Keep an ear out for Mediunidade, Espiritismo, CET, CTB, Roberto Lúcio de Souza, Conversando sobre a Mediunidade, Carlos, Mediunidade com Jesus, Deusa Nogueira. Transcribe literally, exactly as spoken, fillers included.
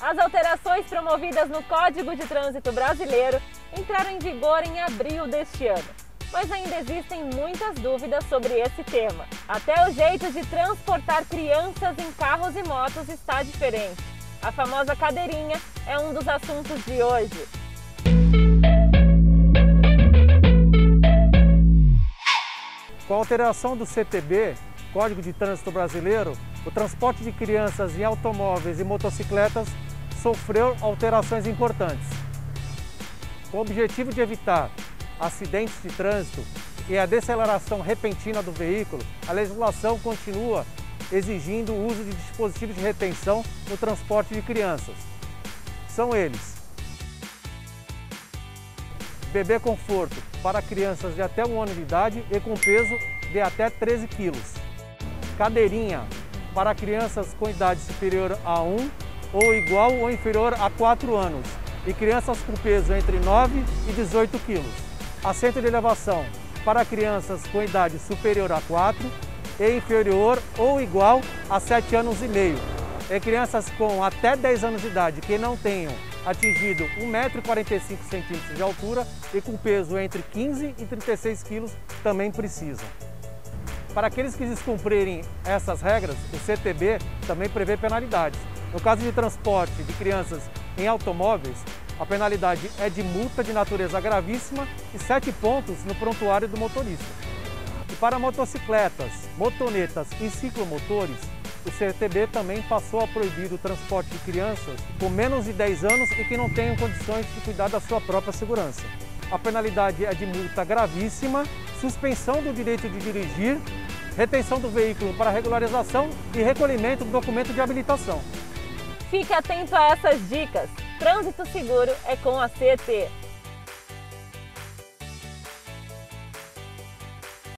As alterações promovidas no Código de Trânsito Brasileiro entraram em vigor em abril deste ano, mas ainda existem muitas dúvidas sobre esse tema. Até o jeito de transportar crianças em carros e motos está diferente. A famosa cadeirinha é um dos assuntos de hoje. Com a alteração do C T B, Código de Trânsito Brasileiro, o transporte de crianças em automóveis e motocicletas sofreu alterações importantes. Com o objetivo de evitar acidentes de trânsito e a deceleração repentina do veículo, a legislação continua exigindo o uso de dispositivos de retenção no transporte de crianças. São eles: bebê conforto para crianças de até um ano de idade e com peso de até treze quilos. Cadeirinha para crianças com idade superior a um ou igual ou inferior a quatro anos e crianças com peso entre nove e dezoito quilos. Assento de elevação para crianças com idade superior a quatro e inferior ou igual a sete anos e meio. E crianças com até dez anos de idade que não tenham atingido um metro e quarenta e cinco centímetros de altura e com peso entre quinze e trinta e seis quilos também precisam. Para aqueles que descumprirem essas regras, o C T B também prevê penalidades. No caso de transporte de crianças em automóveis, a penalidade é de multa de natureza gravíssima e sete pontos no prontuário do motorista. E para motocicletas, motonetas e ciclomotores, o C T B também passou a proibir o transporte de crianças com menos de dez anos e que não tenham condições de cuidar da sua própria segurança. A penalidade é de multa gravíssima, suspensão do direito de dirigir, retenção do veículo para regularização e recolhimento do documento de habilitação. Fique atento a essas dicas. Trânsito seguro é com a C E T.